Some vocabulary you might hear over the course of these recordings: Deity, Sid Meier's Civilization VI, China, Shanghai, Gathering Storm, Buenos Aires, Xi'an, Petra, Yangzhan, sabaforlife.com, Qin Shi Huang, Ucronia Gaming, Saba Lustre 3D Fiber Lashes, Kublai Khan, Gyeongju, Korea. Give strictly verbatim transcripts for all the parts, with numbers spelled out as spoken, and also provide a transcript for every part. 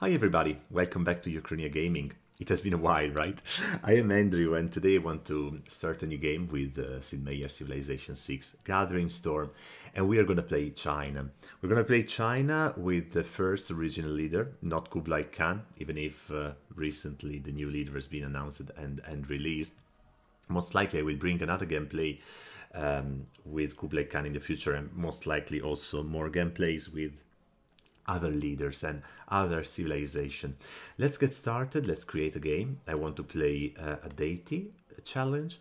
Hi everybody, welcome back to Ucronia Gaming. It has been a while, right? I am Andrew and today I want to start a new game with uh, Sid Meier's Civilization six, Gathering Storm, and we are going to play China. We're going to play China with the first original leader, not Kublai Khan, even if uh, recently the new leader has been announced and, and released. Most likely I will bring another gameplay um, with Kublai Khan in the future, and most likely also more gameplays with other leaders and other civilization. Let's get started. Let's create a game. I want to play uh, a deity challenge.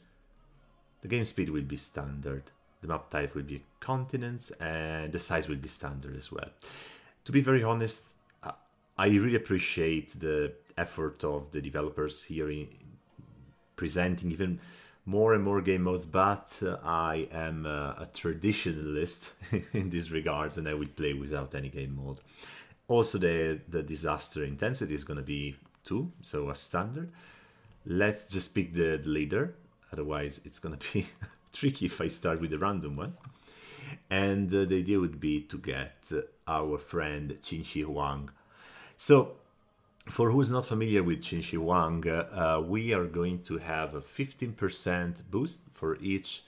The game speed will be standard. The map type will be continents and the size will be standard as well. To be very honest, I really appreciate the effort of the developers here in presenting even more and more game modes, but uh, I am uh, a traditionalist in these regards and I will play without any game mode. Also, the, the disaster intensity is going to be two, so a standard. Let's just pick the, the leader, otherwise it's going to be tricky if I start with a random one. And uh, the idea would be to get uh, our friend Qin Shi Huang. So, for who is not familiar with Qin Shi Huang, uh, we are going to have a fifteen percent boost for each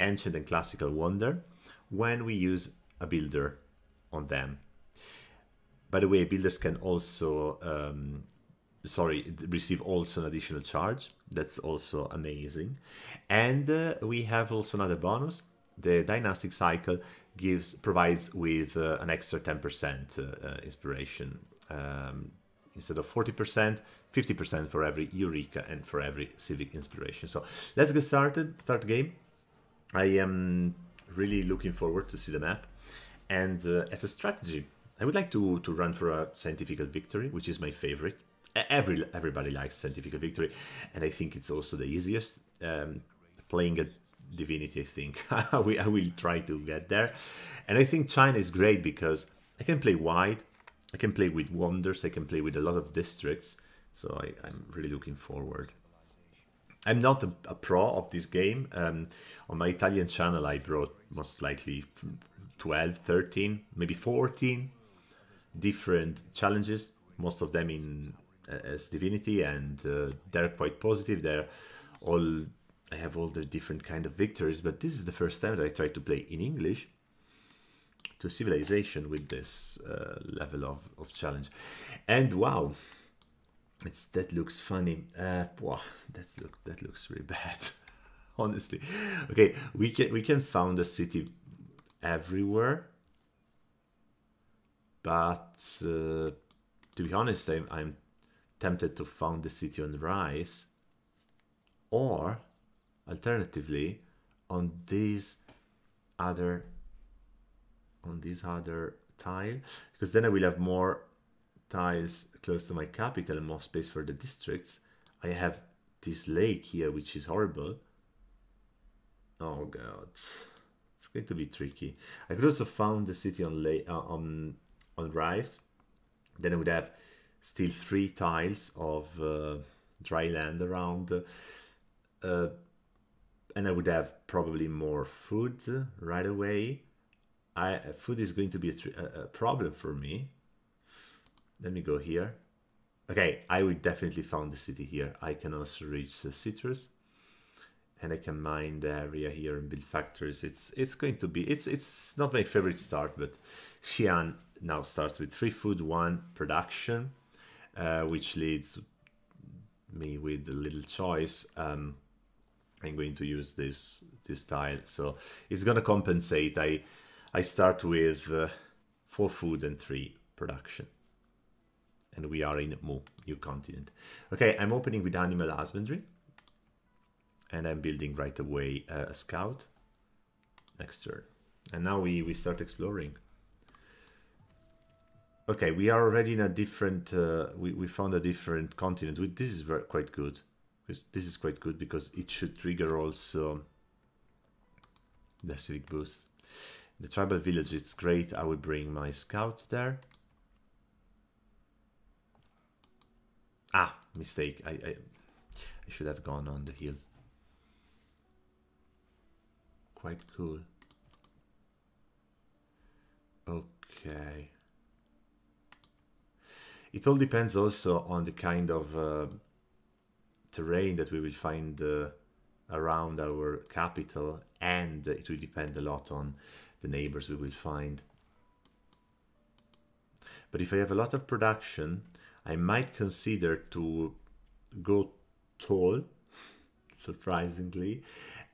ancient and classical wonder when we use a builder on them. By the way, builders can also, um, sorry, receive also an additional charge. That's also amazing. And uh, we have also another bonus. The dynastic cycle gives provides with uh, an extra ten percent uh, inspiration. Um, Instead of forty percent, fifty percent for every Eureka and for every Civic Inspiration. So let's get started, start the game. I am really looking forward to see the map. And uh, as a strategy, I would like to, to run for a scientific victory, which is my favorite. Every, everybody likes scientific victory. And I think it's also the easiest. Um, playing a divinity, I think. I will try to get there. And I think China is great because I can play wide. I can play with wonders, I can play with a lot of districts, so I, I'm really looking forward. I'm not a, a pro of this game. Um, on my Italian channel I brought most likely twelve, thirteen, maybe fourteen different challenges, most of them in as divinity, and uh, they're quite positive. They're all, I have all the different kind of victories, but this is the first time that I try to play in English to civilization with this uh, level of, of challenge. And wow, it's, that looks funny. Uh, wow, that's look that looks really bad, honestly. Okay, we can we can found a city everywhere, but uh, to be honest, I'm I'm tempted to found the city on rice, or alternatively on these other. on this other tile, because then I will have more tiles close to my capital and more space for the districts. I have this lake here, which is horrible. Oh god, it's going to be tricky. I could also found the city on uh, on on rice. Then I would have still three tiles of uh, dry land around, uh, and I would have probably more food right away. I, food is going to be a, a problem for me. Let me go here. Okay, I will definitely found the city here. I can also reach the citrus, and I can mine the area here and build factories. It's it's going to be it's it's not my favorite start, but Xi'an now starts with three food, one production, uh, which leads me with a little choice. Um, I'm going to use this this tile, so it's gonna compensate. I. I start with uh, four food and three production. And we are in Mu, new continent. Okay, I'm opening with animal husbandry. And I'm building right away uh, a scout. Next turn. And now we, we start exploring. Okay, we are already in a different... Uh, we, we found a different continent. We, this is very, quite good. This is quite good because it should trigger also the civic boost. The tribal village is great. I will bring my scout there. Ah, mistake. I, I, I should have gone on the hill. Quite cool. Okay. It all depends also on the kind of uh, terrain that we will find uh, around our capital, and it will depend a lot on the neighbors we will find. But if I have a lot of production, I might consider to go tall, surprisingly,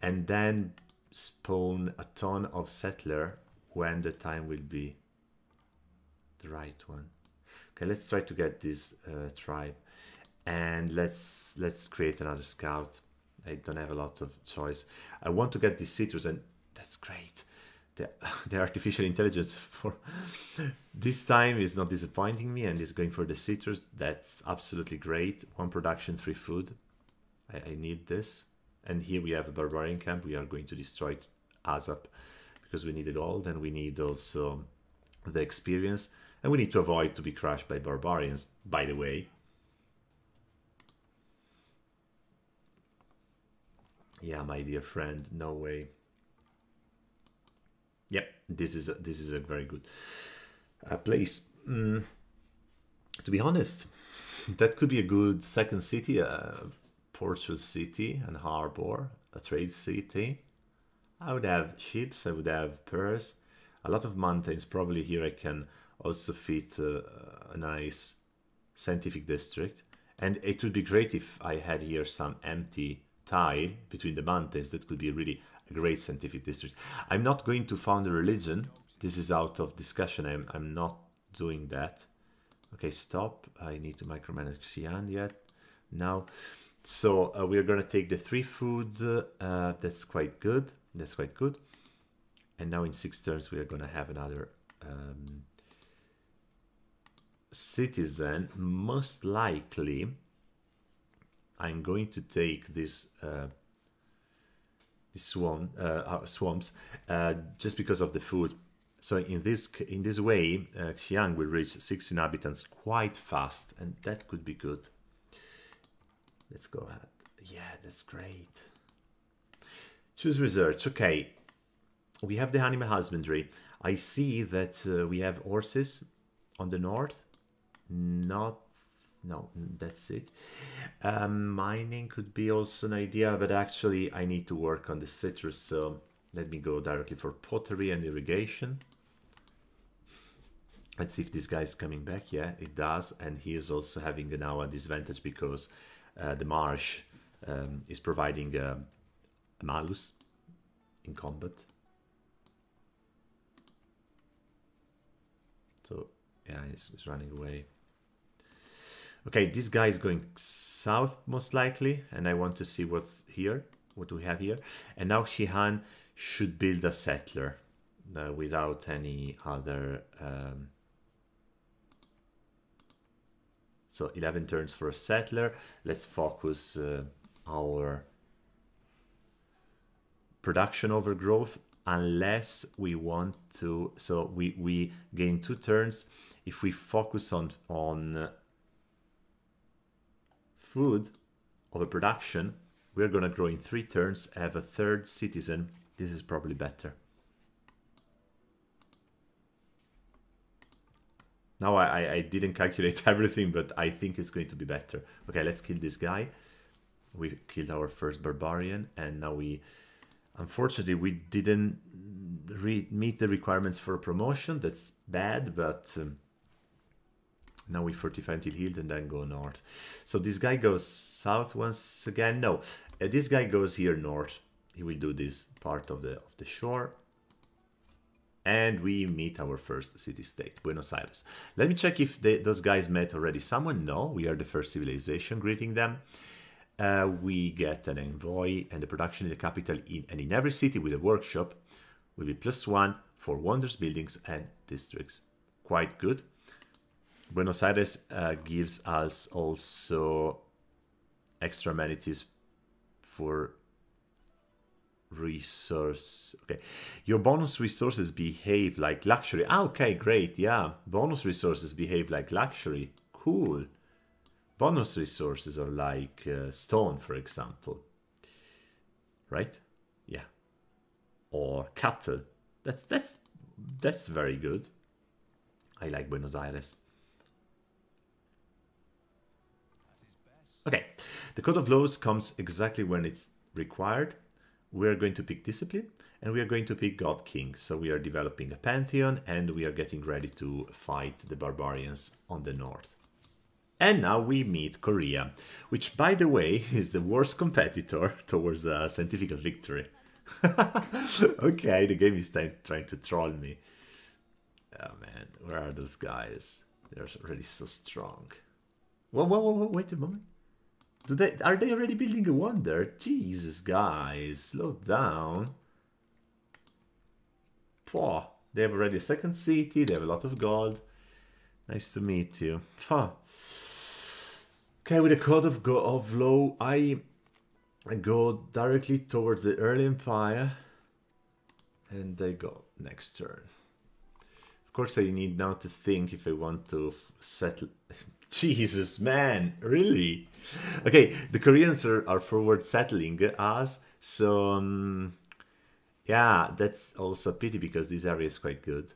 and then spawn a ton of settler when the time will be the right one. Okay, let's try to get this uh, tribe, and let's let's create another scout. I don't have a lot of choice. I want to get these citrus, and that's great. The, the artificial intelligence for this time is not disappointing me, and is going for the citrus. That's absolutely great. One production, three food. I, I need this. And here we have a barbarian camp. We are going to destroy it ASAP because we need the gold, and we need also the experience, and we need to avoid to be crushed by barbarians, by the way. Yeah, my dear friend, no way. Yep, this is a, this is a very good uh, place. Mm, to be honest, that could be a good second city, a portual city, an harbor, a trade city. I would have ships, I would have pearls, a lot of mountains. Probably here I can also fit uh, a nice scientific district. And it would be great if I had here some empty tile between the mountains. That could be really a great scientific district. I'm not going to found a religion. This is out of discussion. I'm, I'm not doing that. Okay, stop. I need to micromanage Xi'an yet now. So uh, we're going to take the three foods. Uh, that's quite good. That's quite good. And now in six turns, we are going to have another um, citizen. Most likely, I'm going to take this... Uh, Swamp, uh, swamps uh, just because of the food. So in this in this way, uh, Xi'an will reach six inhabitants quite fast, and that could be good. Let's go ahead. Yeah, that's great. Choose research. Okay, we have the animal husbandry. I see that uh, we have horses on the north. Not No, that's it. Um, mining could be also an idea, but actually I need to work on the citrus, so let me go directly for pottery and irrigation. Let's see if this guy is coming back. Yeah, it does, and he is also having now a disadvantage because uh, the marsh um, is providing a, a malus in combat. So, yeah, he's, he's running away. Okay, this guy is going south, most likely, and I want to see what's here. What do we have here? And now Xi'an should build a settler uh, without any other... Um... So, eleven turns for a settler. Let's focus uh, our production over growth, unless we want to... So, we, we gain two turns if we focus on... on food over production. We're gonna grow in three turns, have a third citizen. This is probably better. Now I, I didn't calculate everything, but I think it's going to be better. Okay, let's kill this guy. We killed our first barbarian, and now we, unfortunately, we didn't re meet the requirements for a promotion. That's bad, but um, now we fortify until healed and then go north. So this guy goes south once again. No, uh, this guy goes here north. He will do this part of the, of the shore. And we meet our first city-state, Buenos Aires. Let me check if they, those guys met already someone. No, we are the first civilization greeting them. Uh, we get an envoy and the production in the capital in, and in every city with a workshop will be plus one for wonders, buildings, and districts. Quite good. Buenos Aires uh, gives us also extra amenities for resource. Okay, your bonus resources behave like luxury. Ah, okay, great. Yeah, bonus resources behave like luxury. Cool. Bonus resources are like uh, stone, for example. Right? Yeah. Or cattle. That's that's that's very good. I like Buenos Aires. The Code of Laws comes exactly when it's required. We are going to pick Discipline, and we are going to pick God King. So we are developing a Pantheon, and we are getting ready to fight the barbarians on the north. And now we meet Korea, which, by the way, is the worst competitor towards a scientific victory. Okay, the game is trying to troll me. Oh, man, where are those guys? They're already so strong. Whoa, whoa, whoa, whoa, wait a moment. Do they, are they already building a wonder? Jesus, guys, slow down. Pwah, they have already a second city, they have a lot of gold. Nice to meet you. Pwah. Okay, with the Code of, go of Law, I go directly towards the early empire. And I go next turn. Of course, I need now to think if I want to settle... Jesus, man, really? Okay, the Koreans are, are forward settling us, so um, yeah, that's also a pity because this area is quite good.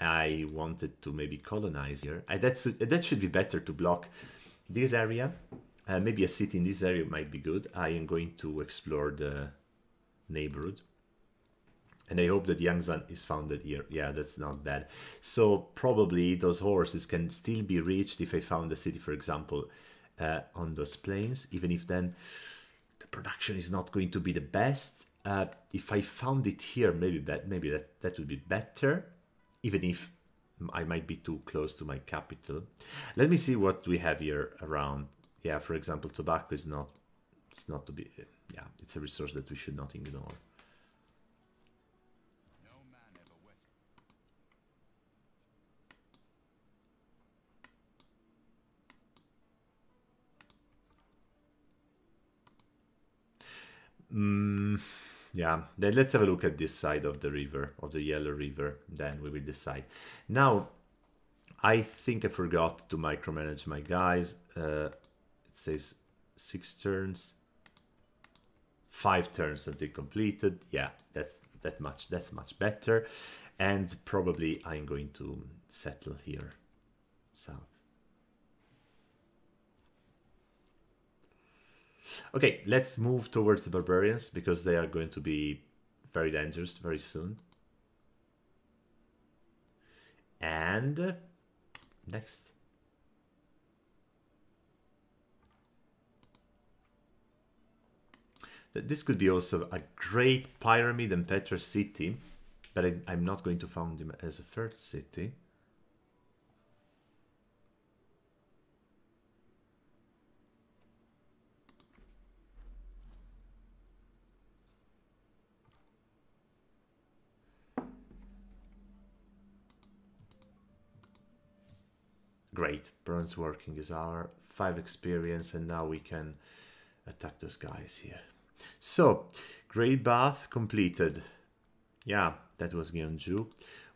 I wanted to maybe colonize here. I, that's, that should be better to block this area. Uh, maybe a city in this area might be good. I am going to explore the neighborhood. And I hope that Yangzhan is founded here. Yeah, that's not bad. So probably those horses can still be reached if I found a city, for example, uh, on those plains, even if then the production is not going to be the best. Uh, if I found it here, maybe, that, maybe that, that would be better, even if I might be too close to my capital. Let me see what we have here around. Yeah, for example, tobacco is not, it's not to be, yeah, it's a resource that we should not ignore. Mm, yeah, then let's have a look at this side of the river, of the Yellow River, then we will decide. Now, I think I forgot to micromanage my guys. Uh, it says six turns, five turns until completed. Yeah, that's that much, that's much better. And probably I'm going to settle here south. Okay, let's move towards the barbarians because they are going to be very dangerous very soon. And next. This could be also a great pyramid and Petra city, but I, I'm not going to found them as a third city. Great, bronze working is our five experience, and now we can attack those guys here. So, Great Bath completed. Yeah, that was Gyeongju.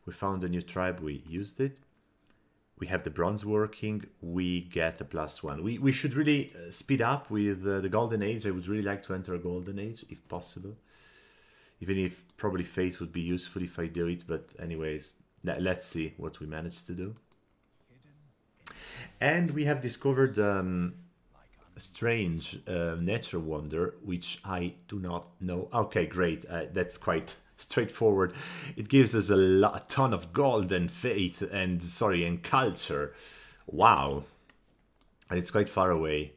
We found a new tribe, we used it. We have the bronze working, we get a plus one. We, we should really speed up with uh, the Golden Age. I would really like to enter a Golden Age, if possible. Even if probably Faith would be useful if I do it, but anyways, let's see what we managed to do. And we have discovered um, a strange uh, natural wonder, which I do not know. Okay, great. Uh, that's quite straightforward. It gives us a, a ton of gold and faith and, sorry, and culture. Wow. And it's quite far away.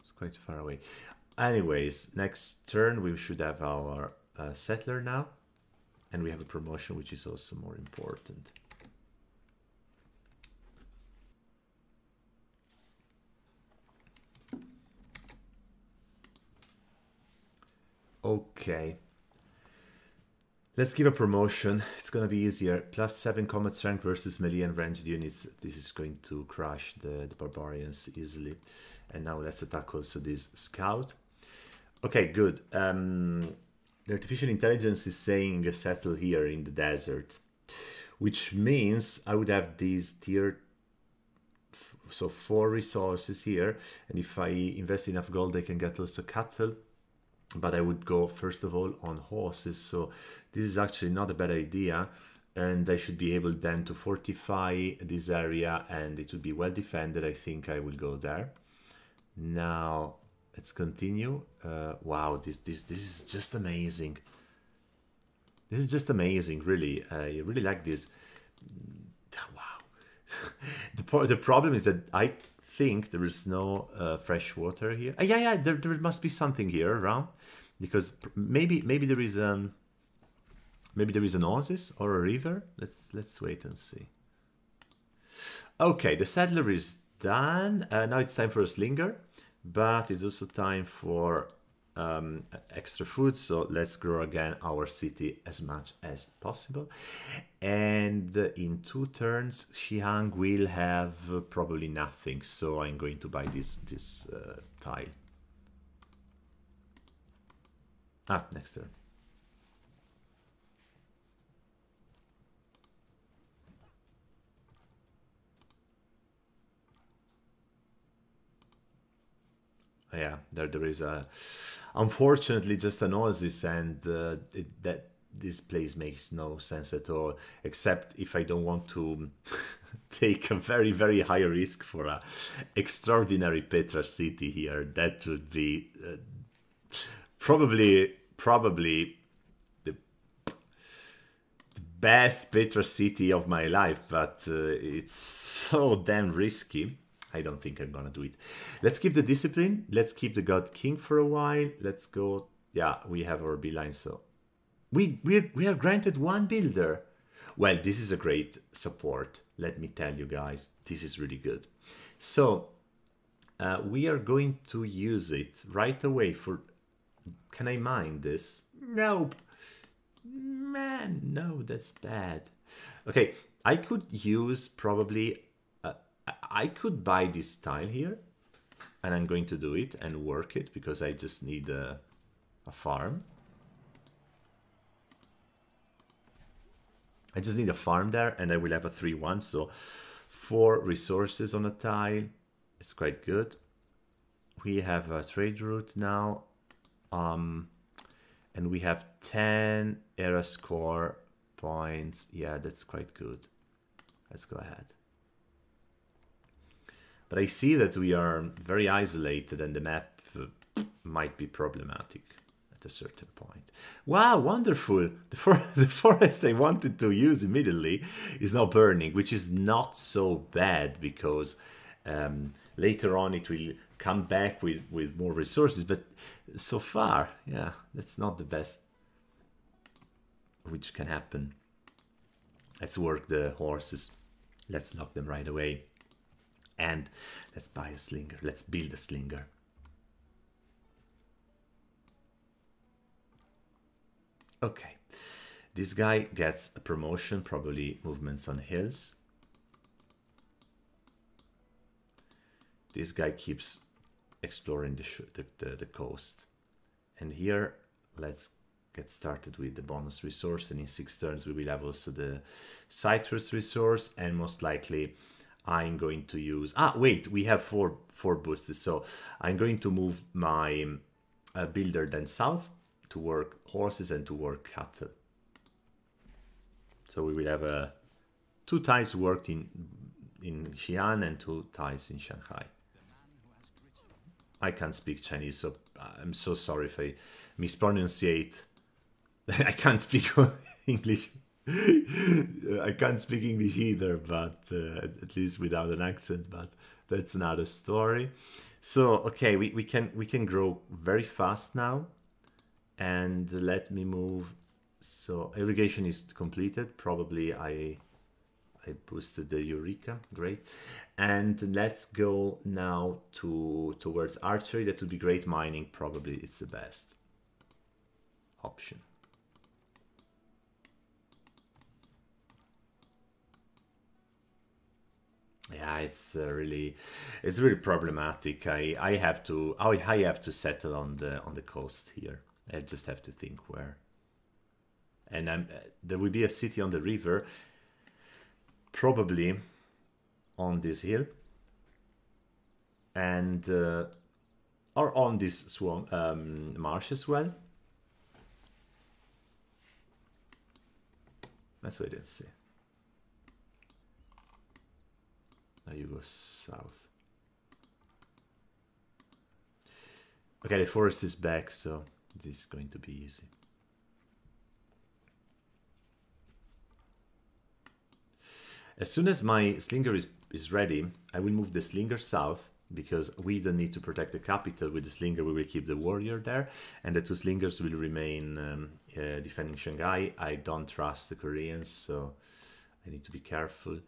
It's quite far away. Anyways, next turn we should have our uh, settler now. And we have a promotion, which is also more important. Okay, let's give a promotion. It's gonna be easier. Plus seven combat strength versus melee and ranged units. This is going to crush the, the barbarians easily. And now let's attack also this scout. Okay, good. Um, the artificial intelligence is saying settle here in the desert, which means I would have these tier, so four resources here. And if I invest enough gold, I can get also cattle. But I would go first of all on horses, so this is actually not a bad idea, and I should be able then to fortify this area, and it would be well defended. I think I will go there. Now let's continue. Uh, wow, this this this is just amazing. This is just amazing, really. I really like this. Wow. the pro the problem is that I think there is no uh, fresh water here. Uh, yeah, yeah, there there must be something here around, because maybe maybe there is an maybe there is an oasis or a river. Let's let's wait and see. Okay, the settler is done. Uh, now it's time for a slinger, but it's also time for um, extra food. So let's grow again our city as much as possible. And in two turns, Xi'an will have probably nothing. So I'm going to buy this this uh, tile. Ah, next turn. Yeah, there there is a, unfortunately, just an oasis, and uh, it, that this place makes no sense at all, except if I don't want to take a very very high risk for a extraordinary Petra city here. That would be uh, probably probably the, the best Petra city of my life, but uh, it's so damn risky. I don't think I'm gonna do it. Let's keep the discipline. Let's keep the God King for a while. Let's go. Yeah, we have our beeline, so we we we are granted one builder. Well, this is a great support. Let me tell you guys, this is really good. So uh, we are going to use it right away for. Can I mine this? Nope. Man, no, that's bad. Okay, I could use probably. I could buy this tile here, and I'm going to do it and work it, because I just need a, a farm. I just need a farm there, and I will have a three one, so four resources on a tile. It's quite good. We have a trade route now, um, and we have ten era score points. Yeah, that's quite good. Let's go ahead. But I see that we are very isolated, and the map might be problematic at a certain point. Wow, wonderful! The, for the forest I wanted to use immediately is now burning, which is not so bad, because um, later on it will come back with, with more resources. But so far, yeah, that's not the best which can happen. Let's work the horses. Let's lock them right away. And let's buy a slinger. Let's build a slinger. Okay. This guy gets a promotion, probably movements on hills. This guy keeps exploring the, the, the, the coast. And here, let's get started with the bonus resource. And in six turns, we will have also the citrus resource, and most likely... I'm going to use... Ah, wait, we have four, four boosters, so I'm going to move my uh, builder then south to work horses and to work cattle. So we will have uh, two ties worked in, in Xi'an and two ties in Shanghai. I can't speak Chinese, so I'm so sorry if I mispronunciate. I can't speak English. I can't speak English either, but uh, at least without an accent, but that's another story. So okay, we, we can we can grow very fast now, and let me move. So irrigation is completed, probably I I boosted the Eureka, great. And let's go now to towards archery. That would be great. Mining probably it's the best option. Yeah, it's uh, really, it's really problematic. I, I have to, I, I have to settle on the on the coast here. I just have to think where. And I'm, uh, there will be a city on the river, probably, on this hill. And uh, or on this swamp um, marsh as well. Let's wait and see. Now you go south. Okay, the forest is back, so this is going to be easy. As soon as my slinger is, is ready, I will move the slinger south, because we don't need to protect the capital. With the slinger, we will keep the warrior there, and the two slingers will remain um, uh, defending Shanghai. I don't trust the Koreans, so I need to be careful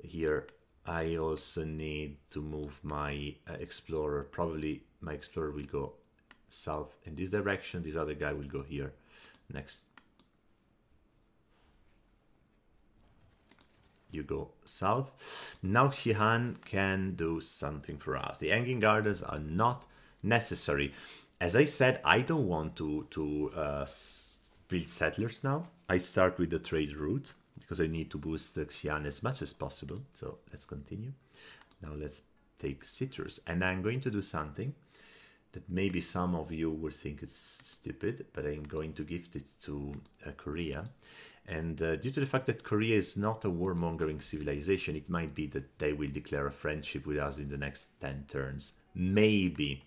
here. I also need to move my uh, explorer. Probably my explorer will go south in this direction. This other guy will go here next. You go south. Now Xi'an can do something for us. The hanging gardens are not necessary. As I said, I don't want to, to uh, build settlers now. I start with the trade route because I need to boost the Xi'an as much as possible. So let's continue. Now let's take citrus. And I'm going to do something that maybe some of you will think it's stupid, but I'm going to gift it to uh, Korea. And uh, due to the fact that Korea is not a warmongering civilization, it might be that they will declare a friendship with us in the next ten turns. Maybe.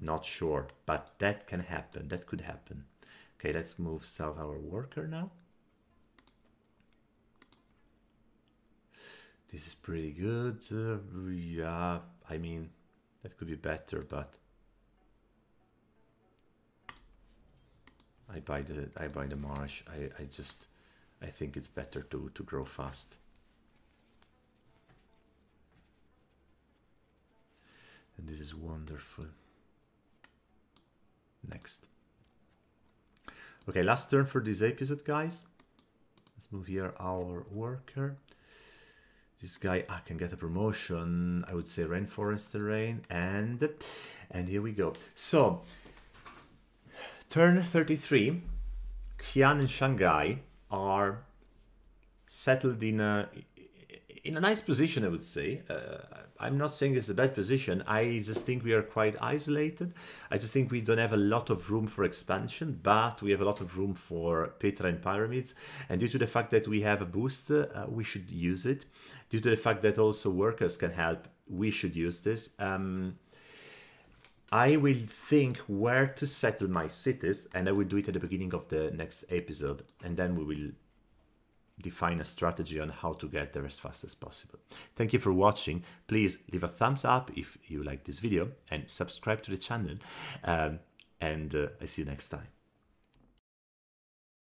Not sure. But that can happen. That could happen. Okay, let's move south our worker now. This is pretty good. Uh, yeah, I mean, that could be better, but... I buy the I buy the marsh. I, I just I think it's better to to grow fast. And this is wonderful. Next. Okay, last turn for this episode, guys. Let's move here our worker. This guy I can get a promotion. I would say rainforest terrain, and and here we go. So turn thirty-three, Xi'an and Shanghai are settled in a, in a nice position, I would say. Uh, I'm not saying it's a bad position. I just think we are quite isolated. I just think we don't have a lot of room for expansion, but we have a lot of room for Petra and pyramids. And due to the fact that we have a boost, uh, we should use it. Due to the fact that also workers can help, we should use this. Um, I will think where to settle my cities, and I will do it at the beginning of the next episode, and then we will define a strategy on how to get there as fast as possible. Thank you for watching. Please leave a thumbs up if you like this video and subscribe to the channel, um, and uh, I see you next time.